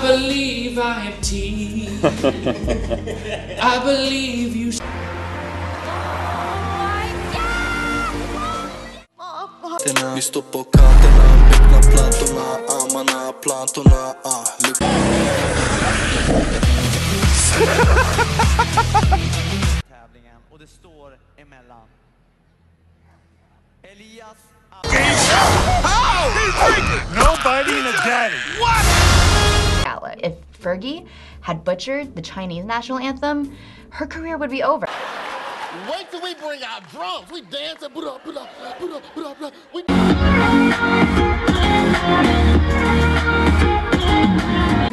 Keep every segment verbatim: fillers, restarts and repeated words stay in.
I believe I am tea. I believe you. Мисто покатена, пикна плантона, ама на плантона, а липо. Tävlingen och det står emellan. Elias. Nobody in a daddy. What? If Fergie had butchered the Chinese national anthem, her career would be over. Wait till we bring out drums. We dance and put up, put up, put up, put up, put up. We...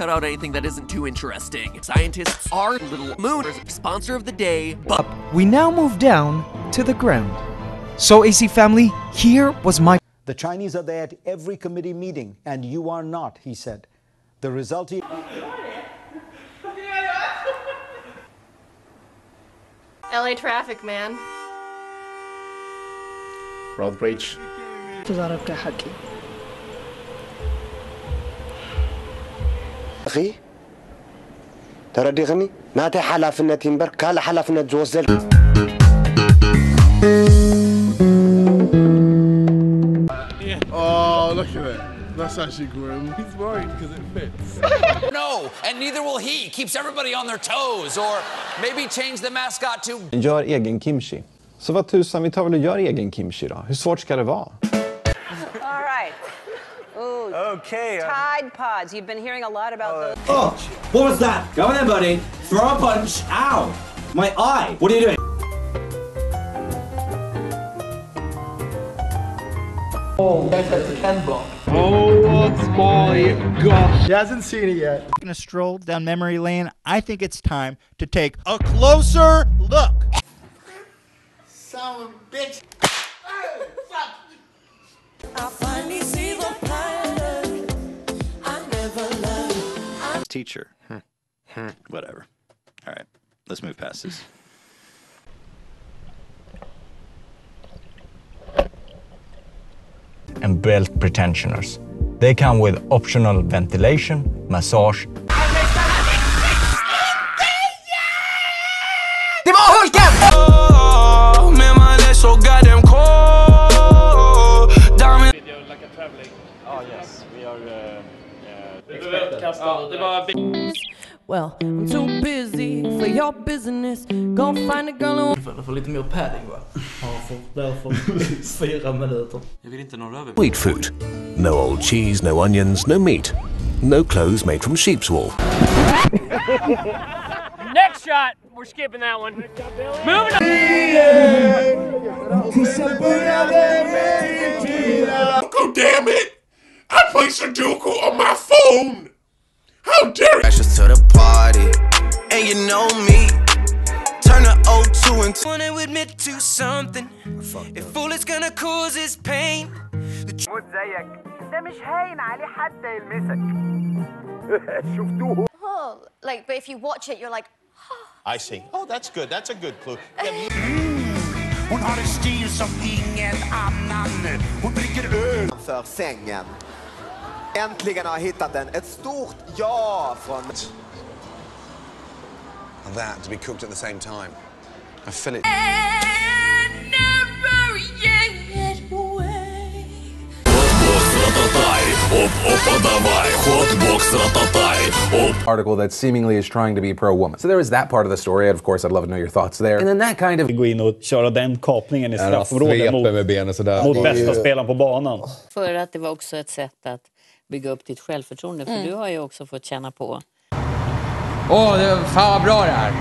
Cut out anything that isn't too interesting. Scientists are little mooners. Sponsor of the day. But we now move down to the ground. So A C family, here was my. The Chinese are there at every committee meeting, and you are not, he said. The result. He L A traffic, man. Road rage. Oh, look at it. That's actually grim. He's worried because it fits. No, and neither will he. Keeps everybody on their toes, or maybe change the mascot to... Gör egen kimchi. Så vad tusan, vi tar väl och gör egen kimchi då. Hur svårt ska det vara? All right. Ooh. Okay. Uh... Tide Pods. You've been hearing a lot about uh... those. Oh, what was that? Go in, buddy. Throw a punch. Ow. My eye. What are you doing? Oh, that's a Ken block. Oh my gosh. She hasn't seen it yet. Taking a stroll down memory lane, I think it's time to take a closer look. Son of a bitch. Oh, fuck. I finally see the pilot I never loved. Teacher. Whatever. All right, let's move past this. And belt pretensioners. They come with optional ventilation, massage. Oh, man, my leg's so goddamn cold. Video like a traveling. Oh yes, we are. Uh, uh, well, I'm too busy for your business. Go find a girl. Får lite mer padding, va? Ja, därför fyra minuter. Jag vill inte några över. Wheat food. No old cheese, no onions, no meat. No clothes made from sheep's wool. Next shot, we're skipping that one. Moving on. Oh, damn it! I play Sudoku on my phone. How dare you! Precious to the party, and you know me. Turn the O two and wanna admit to something. If all it's gonna cause is pain. Oh, like, but if you watch it, you're like, oh. I see. Oh, that's good. That's a good clue. Hon har en stil som ingen annan. Hon dricker öl. För sängen. Äntligen har jag hittat den. Ett stort ja från... And that, to be cooked at the same time. I feel it. And never yet away. Article that seemingly is trying to be pro-woman. So there is that part of the story, and of course I'd love to know your thoughts there. And then that kind of... Gå in och köra den kapningen i straffområdet mot, mot bästa spelaren på banan. För att det var också ett sätt att bygga upp ditt självförtroende, för mm. du har ju också fått känna på. Åh, oh, det fan vad bra det här.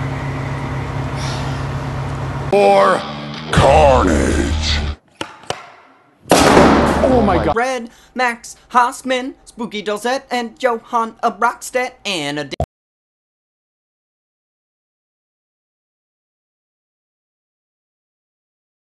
Or carnage. Oh my god. Red, Max, Hossman, Spooky Dulcet, and Johan of Rockstedt, and a